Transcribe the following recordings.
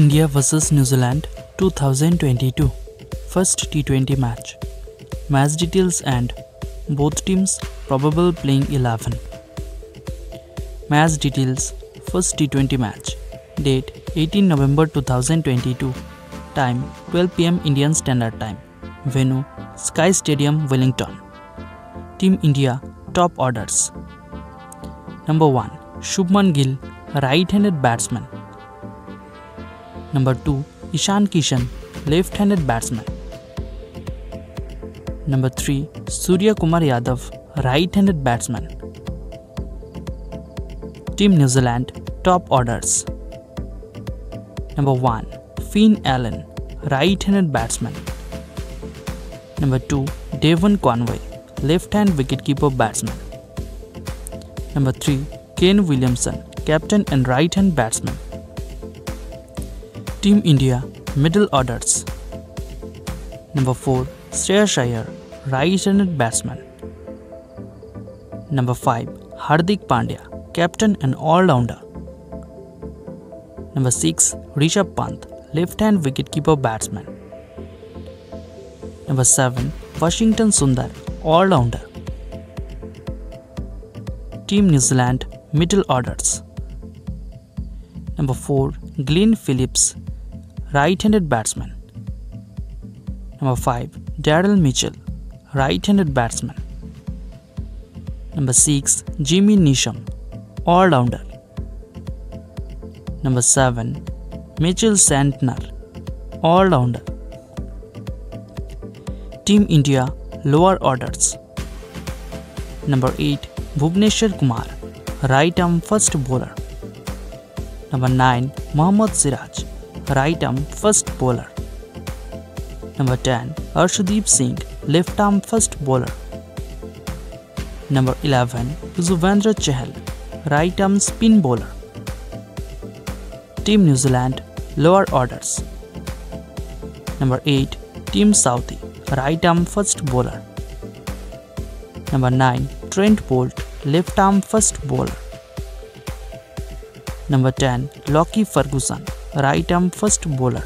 India vs New Zealand 2022 First T20 Match. Match details and both teams probable playing 11. Match details. First T20 match. Date 18 November 2022. Time 12 PM Indian Standard Time. Venue Sky Stadium, Wellington. Team India top orders. Number 1, Shubman Gill, right-handed batsman. Number 2, Ishan Kishan, left-handed batsman. Number 3, Surya Kumar Yadav, right-handed batsman. Team New Zealand top orders. Number 1, Finn Allen, right-handed batsman. Number 2, Devon Conway, left-hand wicketkeeper batsman. Number 3, Kane Williamson, captain and right-hand batsman. Team India middle orders. Number 4, Shreyas Iyer, right-handed batsman. Number 5, Hardik Pandya, captain and all-rounder. Number 6, Rishabh Pant, left-hand wicketkeeper batsman. Number 7, Washington Sundar, all-rounder. Team New Zealand middle orders. Number 4, Glenn Phillips, right-handed batsman. Number 5, Daryl Mitchell, right-handed batsman. Number 6, Jimmy Neesham, all-rounder. Number 7, Mitchell Santner, all-rounder. Team India lower orders. Number 8, Bhuvneshwar Kumar, right-arm first bowler. Number 9, Mohammad Siraj, right-arm first bowler. Number 10, Arshdeep Singh, left-arm first bowler. Number 11, Yuzvendra Chahal, right-arm spin bowler. Team New Zealand lower orders. Number 8, Tim Southee, right-arm first bowler. Number 9, Trent Boult, left-arm first bowler. Number 10, Lockie Ferguson, right-arm first bowler.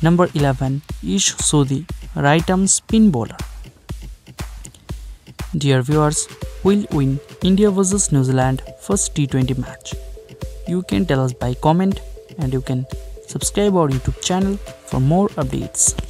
Number 11, Ish Sodhi, right-arm spin bowler. Dear viewers, who will win India vs New Zealand first T20 match? You can tell us by comment, and you can subscribe our YouTube channel for more updates.